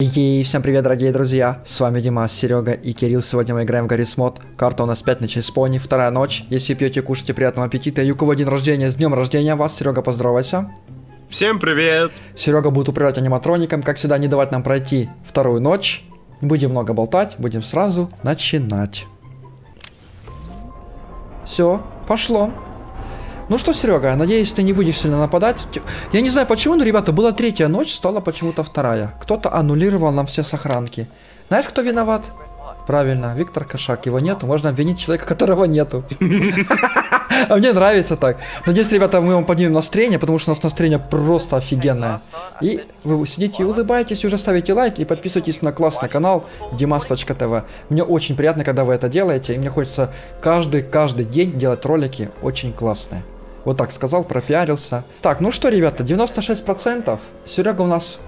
И всем привет, дорогие друзья, с вами Димас, Серега и Кирилл. Сегодня мы играем в Garry's Mod. Карта у нас 5 ночей спони, 2 ночь. Если пьете, кушайте, приятного аппетита. И у кого день рождения, с днем рождения вас. Серега, поздоровайся. Всем привет. Серега будет управлять аниматроником, как всегда, не давать нам пройти вторую ночь. Не будем много болтать, будем сразу начинать. Все, пошло. Ну что, Серега, надеюсь, ты не будешь сильно нападать. Я не знаю почему, но, ребята, была третья ночь, стала почему-то вторая. Кто-то аннулировал нам все сохранки. Знаешь, кто виноват? Правильно, Виктор Кошак. Его нету, можно обвинить человека, которого нету. А мне нравится так. Надеюсь, ребята, мы вам поднимем настроение, потому что у нас настроение просто офигенное. И вы сидите и улыбаетесь, уже ставите лайк и подписывайтесь на классный канал Dimas.tv. Мне очень приятно, когда вы это делаете, и мне хочется каждый день делать ролики очень классные. Вот так сказал, пропиарился. Так, ну что, ребята, 96%. Серега у нас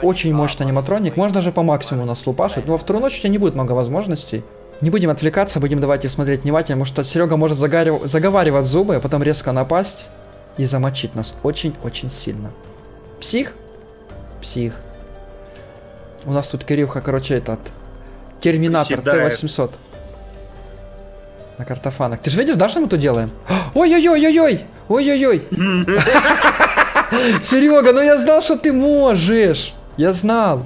очень мощный аниматроник. Можно же по максимуму нас лупашить. Но во вторую ночь у тебя не будет много возможностей. Не будем отвлекаться, будем давайте смотреть внимательно. Потому что Серега может заговаривать зубы, а потом резко напасть и замочить нас очень-очень сильно. Псих? Псих. У нас тут Кирюха, короче, этот Терминатор Т-800. На картофанах. Ты же видишь, да, что мы тут делаем? Ой-ой-ой-ой-ой! Ой-ой-ой! Серега, ну я знал, что ты можешь! Я знал!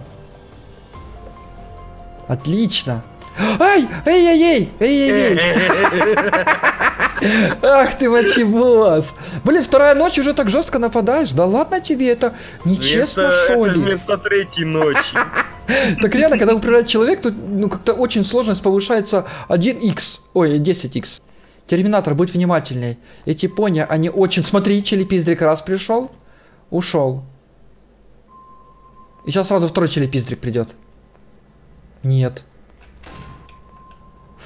Отлично! Ай! Эй-ей-ей! Эй-ей-ей! Ах ты мочебос! Блин, вторая ночь уже так жестко нападаешь? Да ладно тебе, это нечестно, что ли? Это вместо третьей ночи. Так реально, когда управляет человек, тут ну как-то очень сложность повышается 1х, ой, 10х. Терминатор, будь внимательней. Эти пони, они очень... Смотри, челепиздрик раз пришел, ушел. И сейчас сразу второй челепиздрик придет. Нет.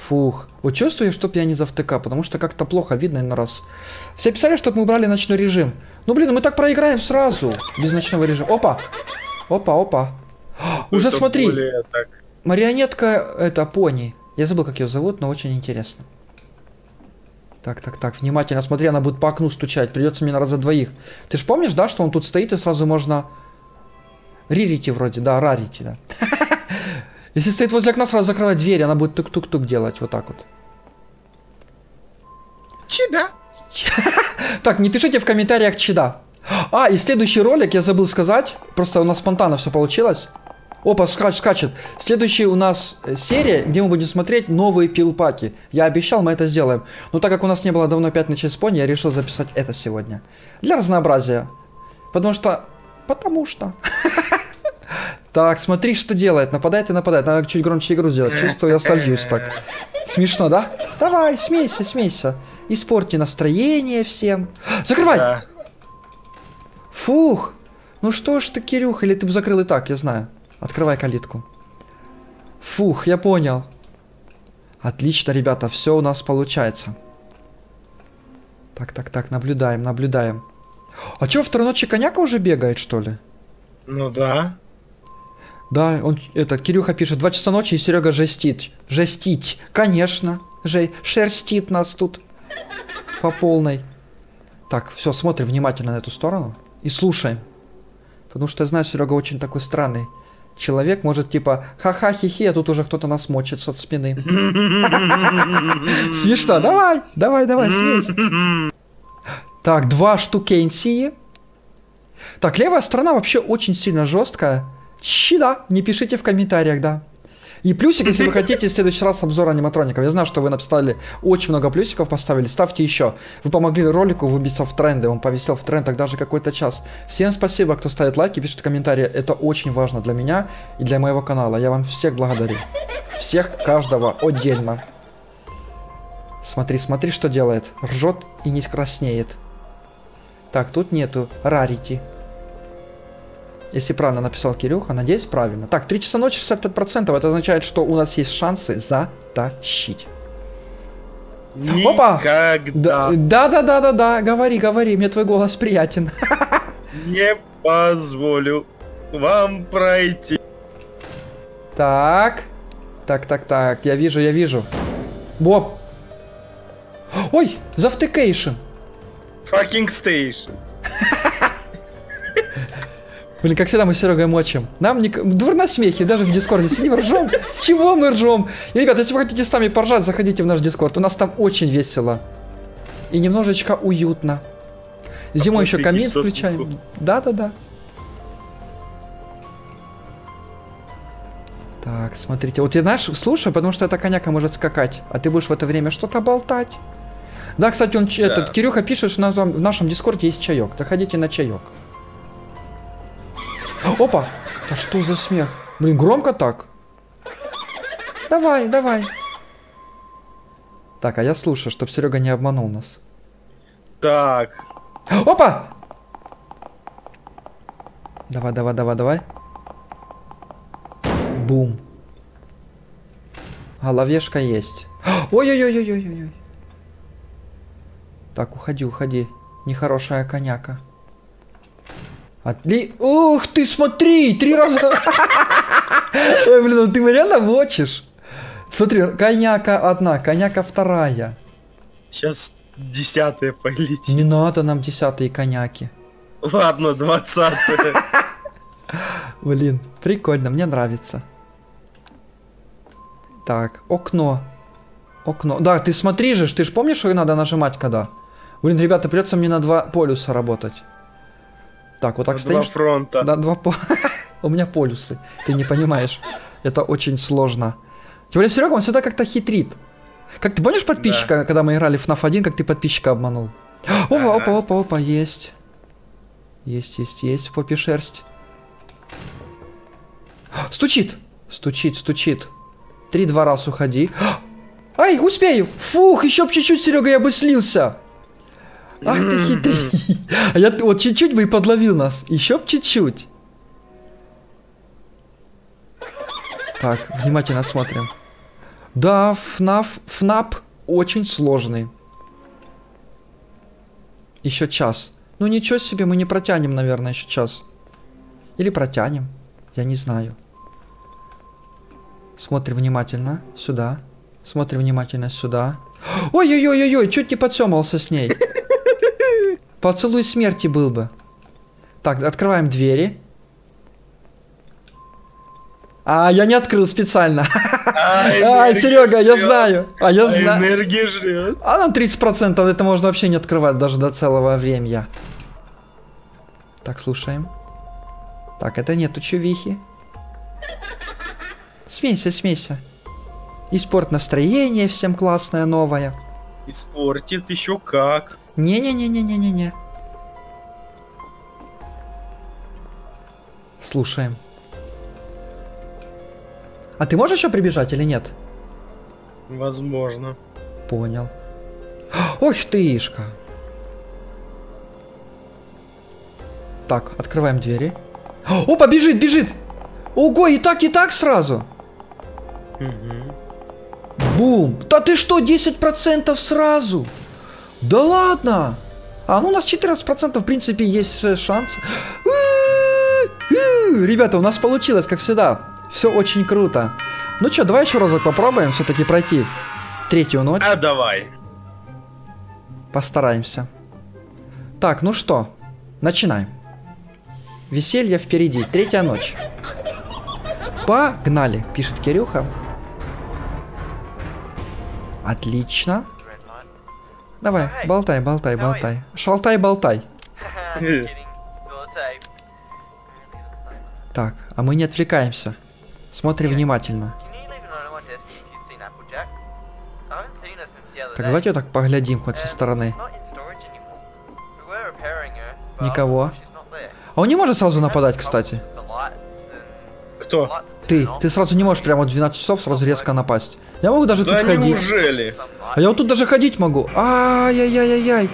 Фух. Вот чувствую, чтоб я не завтыка, потому что как-то плохо видно на раз. Все писали, чтобы мы убрали ночной режим. Ну блин, мы так проиграем сразу, без ночного режима. Опа, опа, опа. Уже смотри, марионетка, это пони. Я забыл, как ее зовут, но очень интересно. Так, внимательно смотри, она будет по окну стучать. Придется мне на раза двоих. Ты же помнишь, да, что он тут стоит и сразу можно... Ририти вроде, да, рарити, да. Если стоит возле окна, сразу закрывать дверь, она будет тук-тук-тук делать, вот так вот. Чида. Так, не пишите в комментариях чида. А, и следующий ролик, я забыл сказать, просто у нас спонтанно все получилось. Опа, скачет. Следующая у нас серия, где мы будем смотреть новые пилпаки. Я обещал, мы это сделаем. Но так как у нас не было давно 5 ночей спони, я решил записать это сегодня. Для разнообразия. Потому что. Так, смотри, что делает. Нападает и нападает. Надо чуть громче игру сделать. Чувствую, я сольюсь так. Смешно, да? Давай, смейся. Испорти настроение всем. Закрывай! Фух. Ну что ж ты, Кирюх, или ты бы закрыл и так, я знаю. Открывай калитку. Фух, я понял. Отлично, ребята, все у нас получается. Так, наблюдаем. А чё, во второй ночи коняка уже бегает, что ли? Ну да. Да, он, это, Кирюха пишет, 2 часа ночи, и Серега жестит. Жестить, конечно. Шерстит нас тут. По полной. Так, все, смотрим внимательно на эту сторону. И слушаем. Потому что я знаю, Серега очень такой странный. Человек может типа ха-ха, хи-хи, а тут уже кто-то нас мочит со спины. Смешно, давай, смейся. Так, 2 штукенсии. Так, левая сторона вообще очень сильно жесткая. Щида, не пишите в комментариях, да. И плюсик, если вы хотите в следующий раз обзор аниматроников. Я знаю, что вы написали очень много плюсиков, поставили. Ставьте еще. Вы помогли ролику выбиться в тренды. Он повесил в трендах даже какой-то час. Всем спасибо, кто ставит лайки, пишет комментарии. Это очень важно для меня и для моего канала. Я вам всех благодарю. Всех, каждого отдельно. Смотри, что делает. Ржет и не краснеет. Так, тут нету рарити. Если правильно написал Кирюха, надеюсь, правильно. Так, 3 часа ночи, 65%. Это означает, что у нас есть шансы затащить. Никогда. Опа! Да, говори, мне твой голос приятен. Не позволю вам пройти. Так, я вижу. Боб! Ой, завтыкейшн! Факинг стейшн. Блин, как всегда, мы с Серегой мочим. Нам не... дурно смехи, даже в Дискорде сидим, ржем. С чего мы ржем? И, ребята, если вы хотите с нами поржать, заходите в наш Дискорд. У нас там очень весело. И немножечко уютно. Зимой еще камин включаем. Да-да-да. Так, смотрите. Вот я, знаешь, слушаю, потому что эта коняка может скакать. А ты будешь в это время что-то болтать. Да, кстати, он, да. Этот, Кирюха пишет, что в нашем Дискорде есть чаек. Заходите на чаек. Опа! Да что за смех? Блин, громко так. Давай, давай. Так, а я слушаю, чтобы Серега не обманул нас. Так. Опа! Давай, давай, давай, давай. Бум. Головешка есть. Ой-ой-ой-ой-ой-ой. Так, уходи, уходи. Нехорошая коняка. Ух ты, смотри! 3 раза! Блин, ты реально мочишь? Смотри, коняка одна, коняка вторая. Сейчас 10-я полетит. Не надо нам 10-е коняки. Ладно, 20-е. Блин, прикольно, мне нравится. Так, окно. Окно. Да, ты смотри же, ты же помнишь, что надо нажимать когда? Блин, ребята, придется мне на 2 полюса работать. Так, вот так стоишь. 2 фронта. Да, 2 полюса. У меня полюсы, ты не понимаешь. Это очень сложно. Тем более, Серега, он всегда как-то хитрит. Как ты помнишь подписчика, да. Когда мы играли в FNAF 1, как ты подписчика обманул? Опа, опа, опа, опа, есть. Есть, есть, есть, в попе шерсть. Стучит, стучит, стучит. 3-2 раз уходи. Ай, успею! Фух, еще бы чуть-чуть, Серега, я бы слился. Ах ты хитрый. А я вот чуть-чуть бы и подловил нас. Еще бы чуть-чуть. Так, внимательно смотрим. Да, ФНАП очень сложный. Еще час. Ну ничего себе, мы не протянем, наверное, еще час. Или протянем. Я не знаю. Смотри внимательно сюда. Смотри внимательно сюда. Ой-ой-ой-ой-ой, чуть не подсёмался с ней. Поцелуй смерти был бы. Так, открываем двери. А, я не открыл специально. А, Серега, я знаю. А я знаю. Энергия жрет. А нам 30%, это можно вообще не открывать даже до целого времени. Так, слушаем. Так, это нету чувихи. Смейся, смейся. Испорт настроение всем классное, новое. Испортит еще как. Не-не-не-не-не-не-не. Слушаем. А ты можешь еще прибежать или нет? Возможно. Понял. Ох ты, Ишка. Так, открываем двери. Опа, бежит, бежит! Ого, и так сразу. Угу. Бум! Да ты что, 10% сразу? Да ладно! А ну у нас 14%, в принципе, есть шанс. Ребята, у нас получилось, как всегда. Все очень круто. Ну что, давай еще разок попробуем все-таки пройти 3-ю ночь. А давай. Постараемся. Так, ну что, начинаем. Веселье впереди, 3-я ночь. Погнали, пишет Кирюха. Отлично. Давай, болтай, болтай, болтай. Шалтай, болтай. Так, а мы не отвлекаемся. Смотри внимательно. Так, давайте так поглядим хоть со стороны. Никого. А он не может сразу нападать, кстати. Кто? Ты. Ты сразу не можешь прямо в 12 часов сразу резко напасть. Я могу даже да тут ходить. Неужели? А я вот тут даже ходить могу. Ай-яй-яй-яй-яй.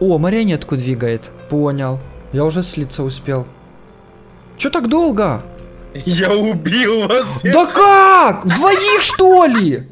О, марионетку двигает. Понял. Я уже слиться успел. Чё так долго? Я убил вас. Да как? Вдвоих что ли?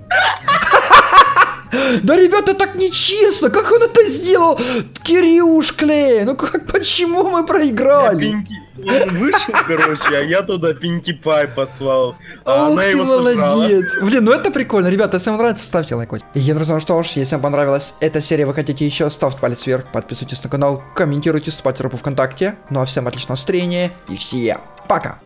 Да, ребята, так нечестно! Как он это сделал? Кирюшклей! Ну как, почему мы проиграли? Он вышел, короче, а я туда пинки-пай послал. А она его молодец. Сожрала. Блин, ну это прикольно. Ребята, если вам нравится, ставьте лайк. И, друзья, ну что ж, если вам понравилась эта серия, вы хотите еще, ставьте палец вверх, подписывайтесь на канал, комментируйте, ставьте группу ВКонтакте. Ну а всем отличного настроения и все. Пока.